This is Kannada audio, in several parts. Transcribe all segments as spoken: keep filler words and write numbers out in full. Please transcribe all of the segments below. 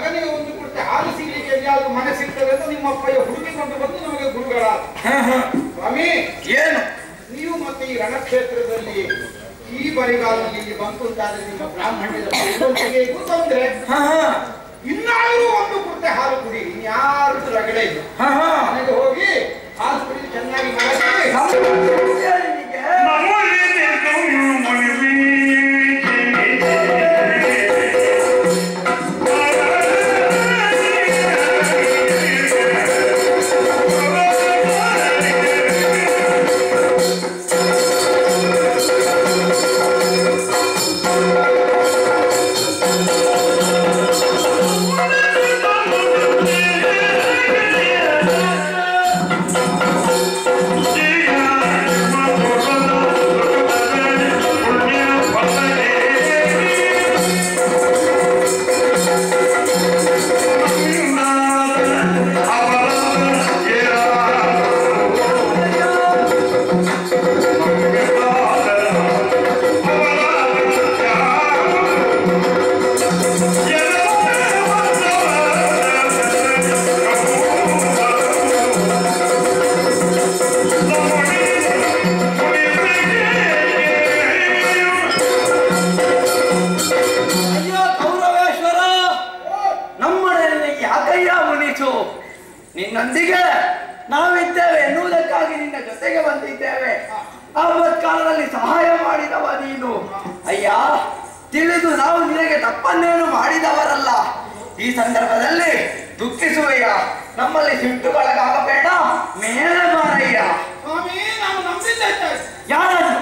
ಮಗನಿಗೆ ಸ್ವಾಮಿ ಏನು ನೀವು ಮತ್ತೆ ಈ ರಣಕ್ಷೇತ್ರದಲ್ಲಿ ಈ ಬರಿಗಾಲದಲ್ಲಿ ಬಂತು ಅಂತಾದ್ರೆ ನಿಮ್ಮ ಬ್ರಾಹ್ಮಣರಿಗೆ ತೊಂದರೆ. ಇನ್ನಾದರೂ ಒಂದು ಕುರ್ತೆ ಹಾಲು ಕುಡಿ, ಇನ್ಯಾರು ರಗಡೆ ಇಲ್ಲ. ನನಗೆ ಹೋಗಿ ಹಾಲು ಕುಡಿ ಚೆನ್ನಾಗಿ ನಿನ್ನೊಂದಿಗೆ ನಾವಿದ್ದೇವೆ ಎನ್ನುವುದಕ್ಕಾಗಿ ನಿನ್ನ ಜೊತೆಗೆ ಬಂದಿದ್ದೇವೆ. ಆವತ್ ಕಾಲದಲ್ಲಿ ಸಹಾಯ ಮಾಡಿದವ ನೀನು. ಅಯ್ಯ, ತಿಳಿದು ನಾವು ನಿನಗೆ ತಪ್ಪನ್ನೇನು ಮಾಡಿದವರಲ್ಲ. ಈ ಸಂದರ್ಭದಲ್ಲಿ ದುಃಖಿಸುವಯ್ಯ, ನಮ್ಮಲ್ಲಿ ಸಿಟ್ಟು ಬಳಗಾಗಬೇಡ, ಮೇಲೆ ಮಾರಯ್ಯ. ಸ್ವಾಮಿ, ನಾವು ನಂಬಿದ್ದೇವೆ ಯಾರನ್ನು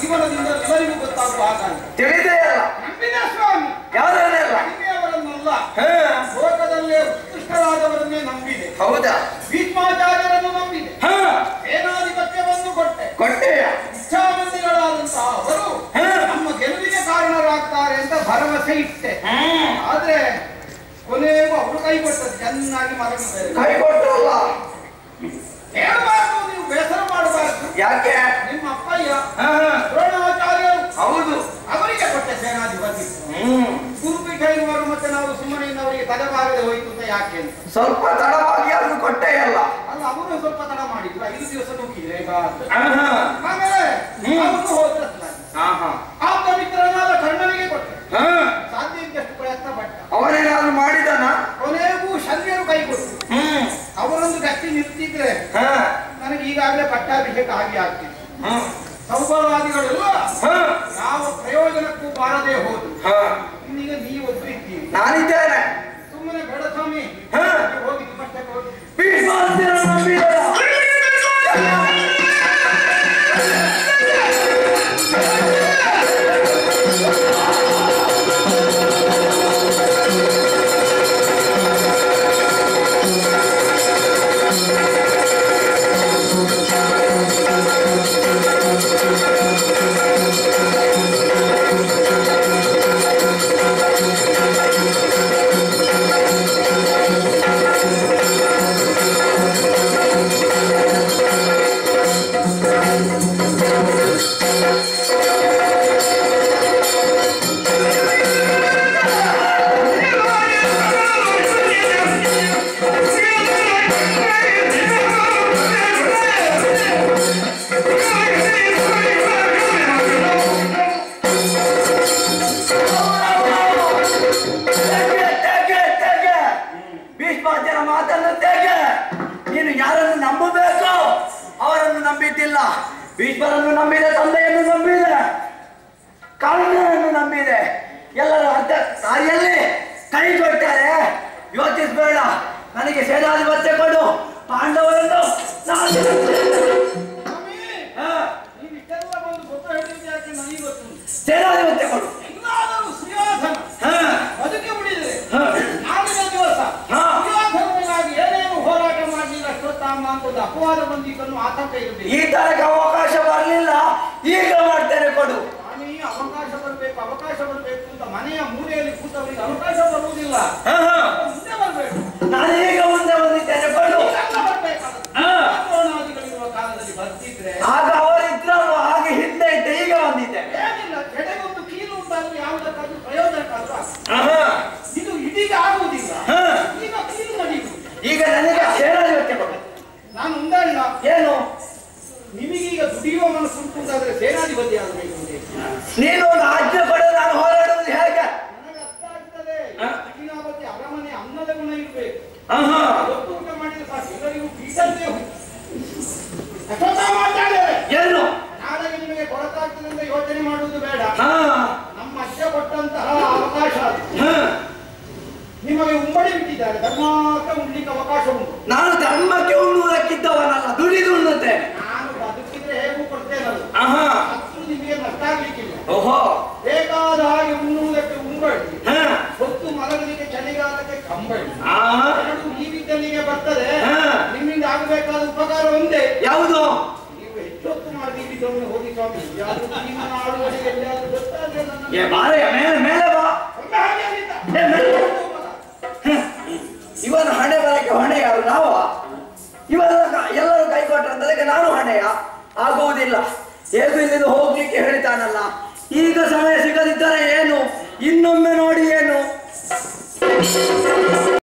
ಜೀವನದಿಂದ ಎಲ್ಲರಿಗೂ ಗೊತ್ತಾಗುವ ಹಾಗಾಗಿ ತಿಳಿದೆಯಲ್ಲ, ನಂಬಿದ ಸ್ವಾಮಿ ಯಾರನ್ನೆಲ್ಲ ನಂಬಿಯವರನ್ನೆಲ್ಲ ಲೋಕದಲ್ಲೇ ಉತ್ಕೃಷ್ಟರಾದವರನ್ನೇ ನಂಬಿದೆ. ಹೌದಾ, ಭೀಷ್ಮಾಚಾರ್ಯರನ್ನು ನಂಬಿದೆ, ಸೇನಾಧಿಪತ್ಯವನ್ನು ಕೊಟ್ಟೆ ಕೊಟ್ಟೆಯ ಇಚ್ಛಾ ಮಂದಿಗಳಾದಂತಹ ಅವರು ನಮ್ಮ ಗೆಲುವಿಗೆ ಕಾರಣರಾಗ್ತಾರೆ ಅಂತ ಭರವಸೆ ಇಟ್ಟೆ. ಆದ್ರೆ ಕೊನೆಗೂ ಅವರು ಕೈ ಕೊಟ್ಟದ್ದು ಚೆನ್ನಾಗಿ ಮರಗಿದ್ದಾರೆ. ಕೈ ಕೊಟ್ಟರಲ್ಲ, ಹೇಳ್ಬಾರ್ದು, ನೀವು ಬೇಸರ ಮಾಡಬಾರ್ದು. ಯಾಕೆ? ನಿಮ್ಮ ಅಪ್ಪಯ್ಯ ದ್ರೋಣಾಚಾರ್ಯರು, ಹೌದು, ಅವರಿಗೆ ಕೊಟ್ಟ ಸೇನಾಧಿಪತಿ. ಗುರುಪೀಠ ಇರುವರು ಮತ್ತೆ ನಾವು ಸುಮ್ಮನೆ ಅವರಿಗೆ ತಡವಾಗದೆ ಹೋಯ್ತು ಅಂತ. ಯಾಕೆ ಅಂತ ಸ್ವಲ್ಪ ತಡವಾಗಿ ಅವರು ಕೊಟ್ಟೆ ಅಲ್ಲ ಅಲ್ಲ ಅವರು ಸ್ವಲ್ಪ ತಡ ಮಾಡಿದ್ರು, ಐದು ದಿವಸ ನುಗ್ಗಿದ್ರೆ ಆಮೇಲೆ ಅವನು ಹೋದ್ರಲ್ಲ. ಆಪ್ತ ಮಿತ್ರನಾದ ಕರ್ಣನಿಗೆ ಕೊಟ್ಟೆ, ಸಾಧ್ಯಕ್ಕಷ್ಟು ಪ್ರಯತ್ನ ಪಟ್ಟ. ಅವನೇನಾದ್ರು ಮಾಡಿದನ? ಕೊನೆಗೂ ಶಲ್ಯರು ಕೈ ಕೊಟ್ಟರು. ಅವರೊಂದು ಗಟ್ಟಿ ನಿಂತಿದ್ರೆ ನನಗೆ ಈಗಾಗಲೇ ಪಟ್ಟಾಭಿಷೇಕ ಆಗಿ ಆಗ್ತಿತ್ತು. ಸೌಭಾಗ್ಯಗಳೆಲ್ಲ ಯಾವ ಪ್ರಯೋಜನಕ್ಕೂ ಬಾರದೆ ಹೋದ್ರು. ಈಗ ನೀವು ಒಬ್ಬರು ಇದ್ದೀರಿ, ನಾನಿದ್ದೇನೆ. ಸುಮ್ಮನೆ ಬೇಡ ಸ್ವಾಮಿ, ಹೋಗಿ ನಿಮ್ಮಷ್ಟೇ ಹೋಗಿ. ಭೀಷ್ಮರನ್ನು ನಂಬಿದೆ, ತಂದೆಯನ್ನು ನಂಬಿದೆ, ಕಾರಣರನ್ನು ನಂಬಿದೆ, ಎಲ್ಲರ ಅರ್ಧ ದಾರಿಯಲ್ಲಿ ಕೈ ಕೊಡ್ತಾರೆ. ಯೋಚಿಸಬೇಡ, ನನಗೆ ಸೇನಾಧಿಪತ್ಯ ಕೊಡು, ಪಾಂಡವರನ್ನು ಸೇನಾಧಿಪತ್ಯ ಕೊಡು. ಈ ತರಕ ಅವಕಾಶ ಬರಲಿಲ್ಲ, ಈಗ ಮಾಡ್ತೇನೆ ಕೊಡು. ಅವಕಾಶ ಬರಬೇಕು, ಅವಕಾಶ ಬರಬೇಕು ಅಂತ ಮನೆಯ ಮೂಲೆಯಲ್ಲಿ ಕೂತವರಿಗೆ ಅವಕಾಶ ಬರುವುದಿಲ್ಲ. ನಾನು ಈಗ ಮುಂದೆ ಬಂದಿದ್ದೇನೆ ಕೊಡು. ಿರುವ ಕಾಲದಲ್ಲಿ ಬರ್ತಿದ್ರೆ ಆಗ ಅವರಿದ್ರ ಹಾಗೆ ಹಿಂದೆ ಇದ್ದೆ, ಈಗ ಬಂದಿದ್ದೇನೆ. ಏನಿಲ್ಲ, ಕೆಡೆಗೊಂದು ಕೀಲು ಉಂಟಾದ್ರೂ ಯಾವುದಕ್ಕಾದ್ರೂ ಪ್ರಯೋಜನಕ್ಕಾದ್ರೂ ಇದು ಇದೀಗ ಆಗುವುದಿಲ್ಲ. ಈಗ ಕೀಲು ನಡೀತು. ಈಗ ನನಗೆ ಸೇನಾಧಿಪತ್ಯ ಕೊಡಬೇಕು. ನಾನು ಉಂಡಲ್ಲ ಏನು, ನಿಮಗೀಗ ದುಡಿಯುವ ಮನಸ್ಸು ಉಂಟು ಅಂತಾದ್ರೆ ಸೇನಾಧಿಪತಿ ಆಗಬೇಕು. ನೀನು ಒಂದು ಆಜ್ಞೆ ಪಡೆದು ನಾನು ಹೋರಾಡುವುದು ಹೇಗೆ? ನನಗೆ ಅರ್ಥ ಆಗ್ತದೆ. ಕಠಿಣಾವತಿ ಅರಮನೆ ಅನ್ನದ ಗುಣ ಇರಬೇಕು. ಒತ್ತೂಟ ಮಾಡಿದ್ರೆ ಸಾಕು, ಎಲ್ಲರಿಗೂ ಬೀಸಂತೆ ಹೋಗಿ ನಿಮಗೆ ಕೊರತಾಗ್ತದೆ ಅಂತ ಯೋಚನೆ ಮಾಡುವುದು ಬೇಡ. ನಮ್ಮ ಅಜ್ಜ ಕೊಟ್ಟಂತಹ ಅವಕಾಶ ನಿಮಗೆ ಉಂಬಡಿ ಬಿಟ್ಟಿದ್ದಾರೆ. ಧರ್ಮಕ್ಕೆ ಉಂಡ್ಲಿಕ್ಕೆ ಅವಕಾಶ ಉಂಟು. ನಾನು ಧರ್ಮಕ್ಕೆ ಉಣ್ಣುವುದಕ್ಕಿದ್ದವನಲ್ಲ, ದುಡಿದು ಉಣ್ಣುತ್ತೆ. ನಾನು ಬದುಕಿದ್ರೆ ಹೇಗೂ ಕೊಡ್ತೇನಲ್ಲ, ಹತ್ತು ನಿಮಗೆ ನಷ್ಟ ಆಗ್ಲಿಕ್ಕಿಲ್ಲ. ಓಹೋ, ಬೇಕಾದ ಹಾಗೆ ಉಣ್ಣುವುದಕ್ಕೆ ಉಂಬಡಿ, ಹೊತ್ತು ಮಲಗಲಿಕ್ಕೆ ಚಳಿಗಾಲಕ್ಕೆ ಕಂಬಳಿ, ಈ ಬಿದ್ದಲಿಗೆ ಬರ್ತದೆ. ನಿಮ್ಮಿಂದ ಆಗಬೇಕಾದ ಉಪಕಾರ ಒಂದೇ, ಯಾವುದು? ನೀವು ಹೆಚ್ಚೊತ್ತು ಮಾಡಿ ಹೋಗಿ ಸ್ವಾಮಿ, ಇವನು ಹಣೆ ಬರಕ್ಕೆ ಹೊಣೆ ಯಾರು? ನಾವು ಇವರ ಎಲ್ಲರೂ ಕೈಕೊಟ್ಟಂತದಕ್ಕೆ ನಾನು ಹಣೆಯ ಆಗುವುದಿಲ್ಲ. ಹೇಗೂ ಇಲ್ಲಿಂದ ಹೋಗ್ಲಿಕ್ಕೆ ಹೇಳ್ತಾನಲ್ಲ, ಈಗ ಸಮಯ ಸಿಗದಿದ್ದರೆ ಏನು, ಇನ್ನೊಮ್ಮೆ ನೋಡಿ ಏನು.